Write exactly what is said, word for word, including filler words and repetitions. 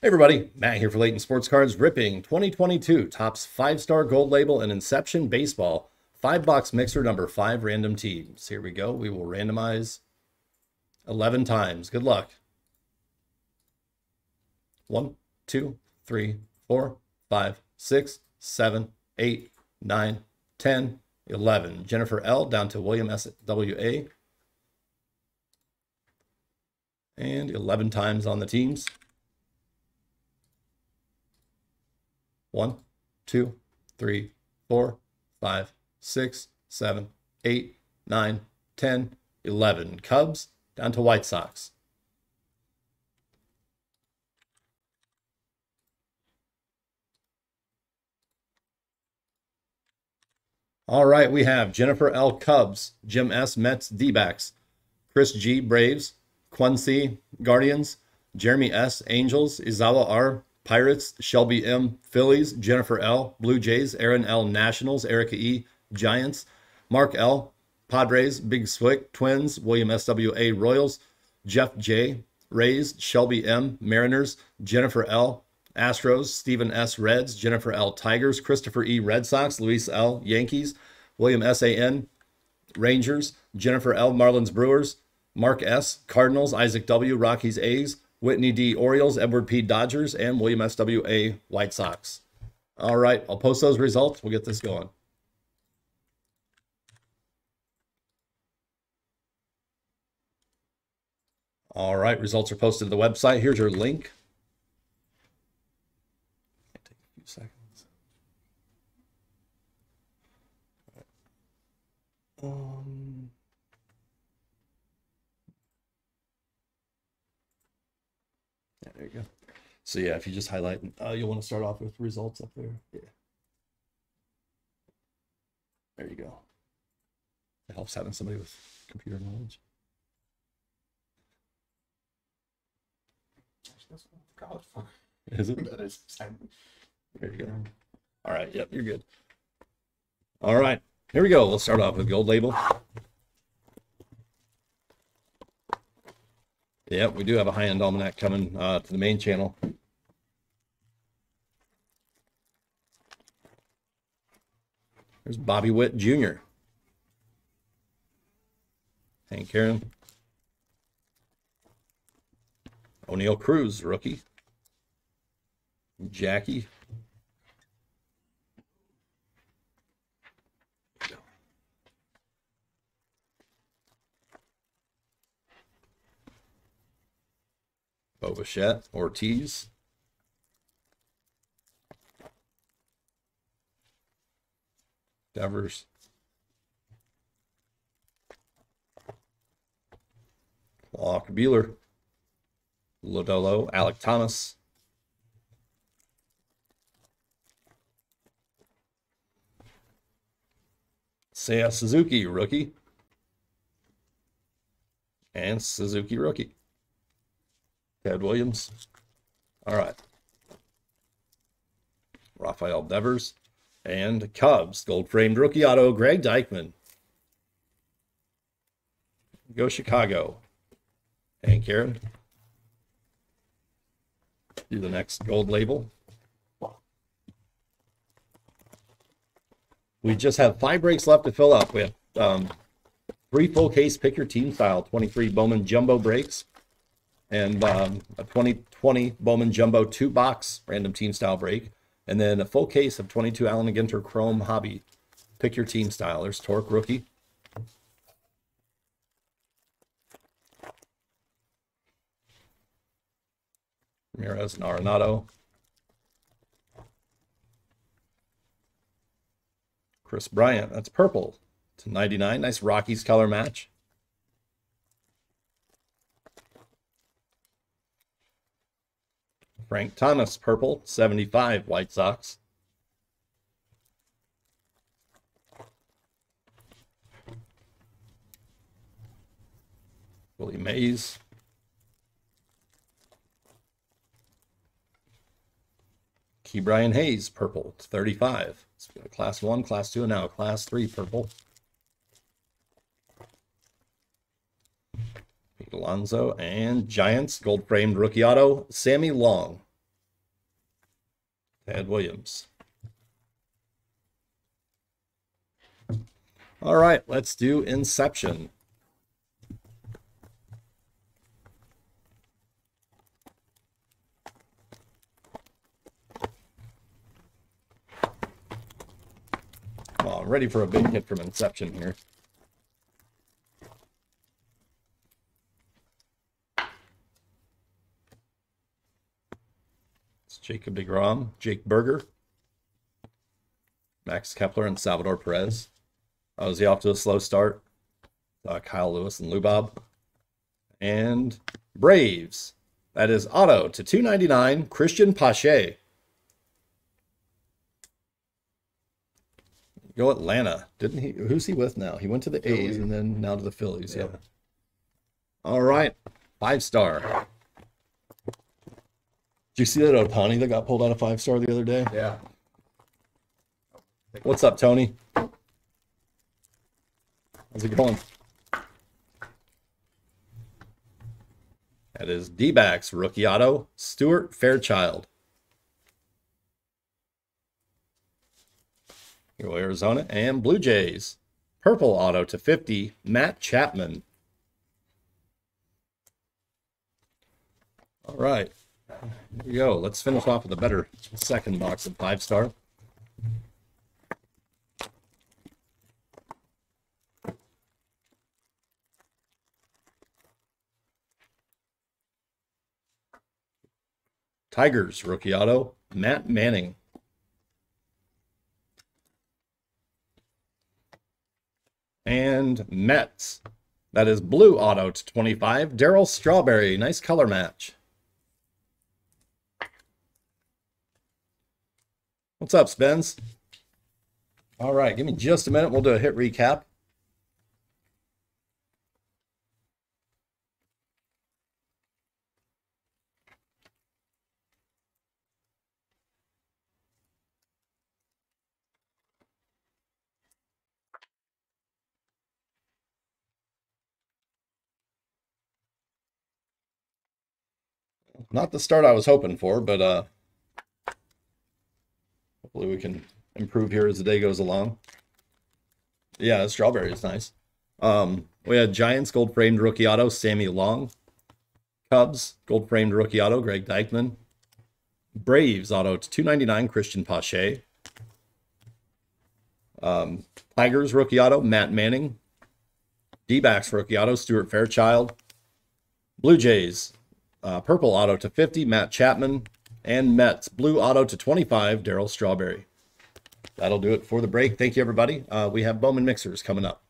Hey everybody, Matt here for Layton Sports Cards Ripping twenty twenty-two Topps Five Star Gold Label and Inception Baseball five box mixer number five random teams. Here we go. We will randomize eleven times. Good luck. One, two, three, four, five, six, seven, eight, nine, ten, eleven. Jennifer L down to William S W A, and eleven times on the teams. One, two, three, four, five, six, seven, eight, nine, ten, eleven. Cubs down to White Sox. All right, we have Jennifer L. Cubs, Jim S. Mets, D-backs, Chris G. Braves, Quincy Guardians, Jeremy S. Angels, Izawa R. Pirates, Shelby M. Phillies, Jennifer L. Blue Jays, Aaron L. Nationals, Erica E. Giants, Mark L. Padres, Big Swick, Twins, William S W A. Royals, Jeff J. Rays, Shelby M. Mariners, Jennifer L. Astros, Stephen S. Reds, Jennifer L. Tigers, Christopher E. Red Sox, Luis L. Yankees, William S A N. Rangers, Jennifer L. Marlins Brewers, Mark S. Cardinals, Isaac W. Rockies A's, Whitney D. Orioles, Edward P. Dodgers, and William S W A. White Sox. All right, I'll post those results. We'll get this going. All right, results are posted to the website. Here's your link. Take a few seconds. Um... There you go. So yeah, if you just highlight, uh, you'll want to start off with results up there. Yeah. There you go. It helps having somebody with computer knowledge. That's college fun. Is it? That is. There you go. All right. Yep. You're good. All right. Here we go. We'll start off with Gold Label. Yep, we do have a high-end almanac coming uh, to the main channel. There's Bobby Witt Junior Hank Aaron. O'Neill Cruz, rookie. Jackie. Bobichette, Ortiz, Devers, Locke, Buehler, Lodolo, Alec Thomas, Seiya Suzuki, rookie, and Suzuki, rookie. Ted Williams. All right. Rafael Devers. And Cubs. Gold-framed rookie auto, Greg Dykeman. Go Chicago. And Karen. Do the next Gold Label. We just have five breaks left to fill up. We have um, three full case picker team style, twenty-three Bowman Jumbo breaks. And um, a twenty twenty Bowman Jumbo two-box random team style break. And then a full case of twenty-two Allen and Ginter Chrome Hobby. Pick your team style. There's Torque rookie. Ramirez and Arenado. Chris Bryant. That's purple to ninety-nine. Nice Rockies color match. Frank Thomas, purple, seventy-five, White Sox. Willie Mays. Key Brian Hayes, purple, thirty-five. Let's go to class one, class two, and now class three, purple. Alonso and Giants, gold framed rookie auto, Sammy Long, Tad Williams. All right, let's do Inception. Oh, I'm ready for a big hit from Inception here. It's Jacob deGrom, Jake Berger, Max Kepler, and Salvador Perez. Oh, is he off to a slow start? Uh, Kyle Lewis and Lou Bob. And Braves. That is auto to two ninety-nine, Christian Pache. Go Atlanta. Didn't he? Who's he with now? He went to the A's and then now to the Phillies. Yeah. yeah. All right. Five star. Did you see that Ohtani that got pulled out of five star the other day? Yeah. What's up, Tony? How's it going? That is D-backs, rookie auto, Stuart Fairchild. Go Arizona and Blue Jays. Purple auto to fifty, Matt Chapman. All right. Here we go. Let's finish off with a better second box of five star. Tigers, rookie auto, Matt Manning. And Mets. That is blue auto to twenty-five, Daryl Strawberry. Nice color match. What's up, Spence? All right, give me just a minute. We'll do a hit recap. Not the start I was hoping for, but uh, hopefully we can improve here as the day goes along. Yeah, Strawberry is nice. Um, we had Giants, gold-framed rookie auto, Sammy Long. Cubs, gold-framed rookie auto, Greg Dykeman. Braves auto to two ninety-nine, Christian Pache. Um, Tigers rookie auto, Matt Manning. D-backs rookie auto, Stuart Fairchild. Blue Jays. Uh, purple auto to fifty, Matt Chapman. And Mets, blue auto to twenty-five, Daryl Strawberry. That'll do it for the break. Thank you, everybody. Uh, we have Bowman Mixers coming up.